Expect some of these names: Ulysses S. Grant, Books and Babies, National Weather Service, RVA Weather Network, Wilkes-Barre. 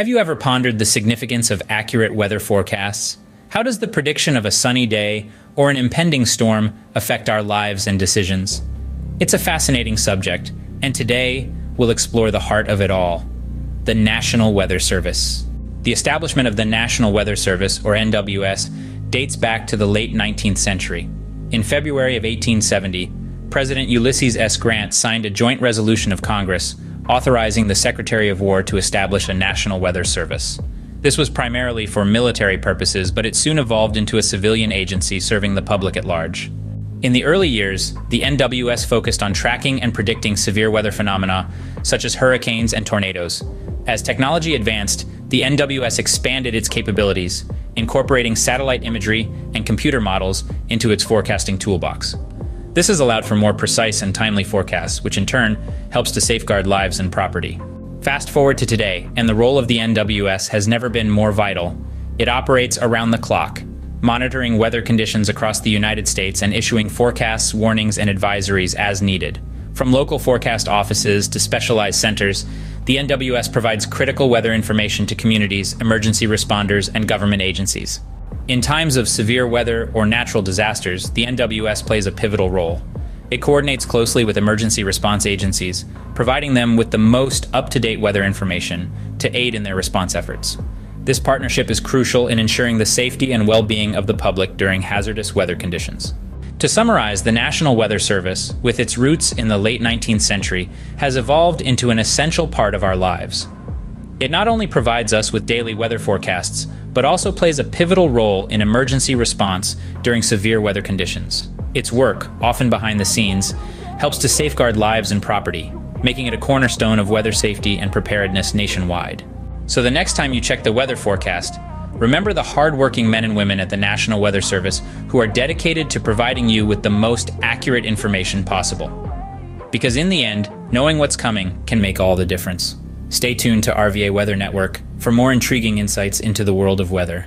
Have you ever pondered the significance of accurate weather forecasts? How does the prediction of a sunny day or an impending storm affect our lives and decisions? It's a fascinating subject, and today we'll explore the heart of it all: the National Weather Service. The establishment of the National Weather Service, or NWS, dates back to the late 19th century. In February of 1870, President Ulysses S. Grant signed a joint resolution of Congress authorizing the Secretary of War to establish a National Weather Service. This was primarily for military purposes, but it soon evolved into a civilian agency serving the public at large. In the early years, the NWS focused on tracking and predicting severe weather phenomena, such as hurricanes and tornadoes. As technology advanced, the NWS expanded its capabilities, incorporating satellite imagery and computer models into its forecasting toolbox. This has allowed for more precise and timely forecasts, which in turn helps to safeguard lives and property. Fast forward to today, and the role of the NWS has never been more vital. It operates around the clock, monitoring weather conditions across the United States and issuing forecasts, warnings, and advisories as needed. From local forecast offices to specialized centers, the NWS provides critical weather information to communities, emergency responders, and government agencies. In times of severe weather or natural disasters, the NWS plays a pivotal role. It coordinates closely with emergency response agencies, providing them with the most up-to-date weather information to aid in their response efforts. This partnership is crucial in ensuring the safety and well-being of the public during hazardous weather conditions. To summarize, the National Weather Service, with its roots in the late 19th century, has evolved into an essential part of our lives. It not only provides us with daily weather forecasts, but also plays a pivotal role in emergency response during severe weather conditions. Its work, often behind the scenes, helps to safeguard lives and property, making it a cornerstone of weather safety and preparedness nationwide. So the next time you check the weather forecast, remember the hard-working men and women at the National Weather Service who are dedicated to providing you with the most accurate information possible. Because in the end, knowing what's coming can make all the difference. Stay tuned to RVA Weather Network for more intriguing insights into the world of weather.